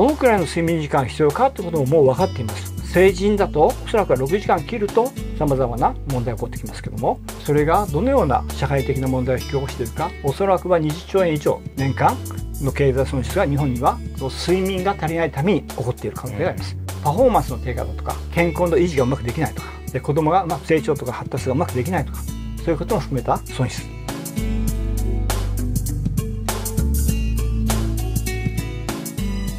どのくらいの睡眠時間が必要かということももう分かっています。成人だとおそらくは6時間切るとさまざまな問題が起こってきますけども、それがどのような社会的な問題を引き起こしているか、おそらくは20兆円以上年間の経済損失が日本には睡眠が足りないために起こっている可能性があります。パフォーマンスの低下だとか、健康の維持がうまくできないとかで、子供が成長とか発達がうまくできないとか、そういうことも含めた損失。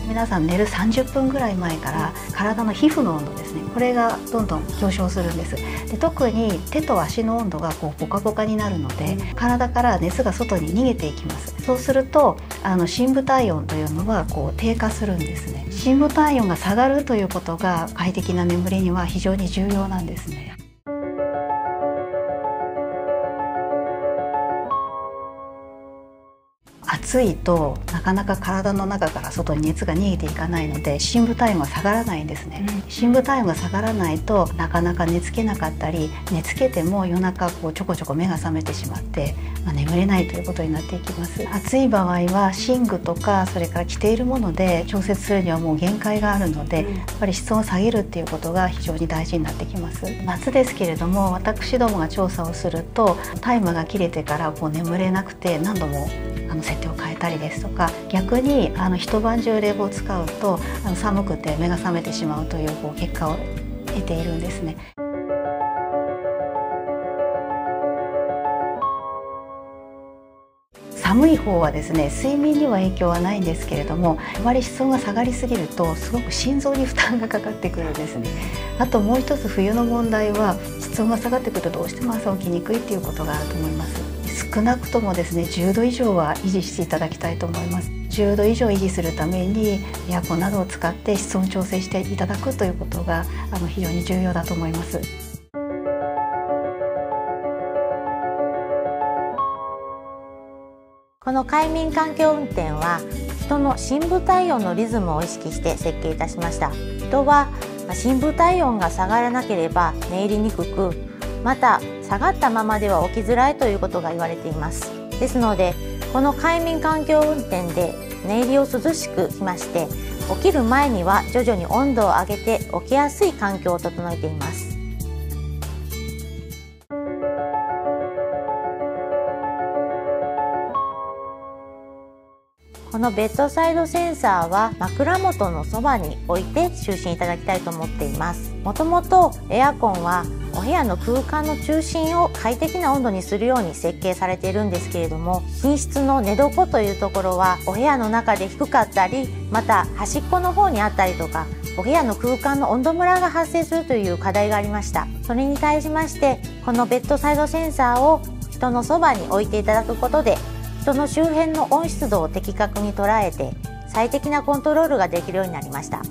皆さん寝る30分ぐらい前から体の皮膚の温度ですね、これがどんどん上昇するんです。で、特に手と足の温度がこうポカポカになるので、体から熱が外に逃げていきます。そうすると深部体温というのはこう低下するんですね。深部体温が下がるということが快適な眠りには非常に重要なんですね。暑いとなかなか体の中から外に熱が逃げていかないので、深部体温が下がらないんですね。深部体温が下がらないとなかなか寝つけなかったり、寝つけても夜中こうちょこちょこ目が覚めてしまって、眠れないということになっていきます。暑い場合は寝具とか、それから着ているもので調節するにはもう限界があるので、やっぱり室温を下げるっていうことが非常に大事になってきます。夏ですけれども、私どもが調査をするとタイマーが切れてからこう眠れなくて何度も設定を変えたりですとか、逆に一晩中冷房を使うと寒くて目が覚めてしまうという結果を得ているんですね。寒い方はですね、睡眠には影響はないんですけれども、あまり室温が下がりすぎるとすごく心臓に負担がかかってくるんですね。あともう一つ冬の問題は、室温が下がってくるとどうしても朝起きにくいっていうことがあると思います。少なくともですね、10度以上は維持していただきたいと思います。10度以上維持するためにエアコンなどを使って室温調整していただくということが非常に重要だと思います。この快眠環境運転は人の深部体温のリズムを意識して設計いたしました。人は深部体温が下がらなければ寝入りにくく、また下がったままでは起きづらいということが言われています。ですので、この快眠環境運転で寝入りを涼しくしまして、起きる前には徐々に温度を上げて起きやすい環境を整えています。このベッドサイドセンサーは枕元のそばに置いて就寝いただきたいと思っています。もともとエアコンはお部屋の空間の中心を快適な温度にするように設計されているんですけれども、寝室の寝床というところはお部屋の中で低かったり、また端っこの方にあったりとか、お部屋の空間の温度ムラが発生するという課題がありました。それに対しまして、このベッドサイドセンサーを人のそばに置いていただくことで、人の周辺の温湿度を的確に捉えて最適なコントロールができるようになりました。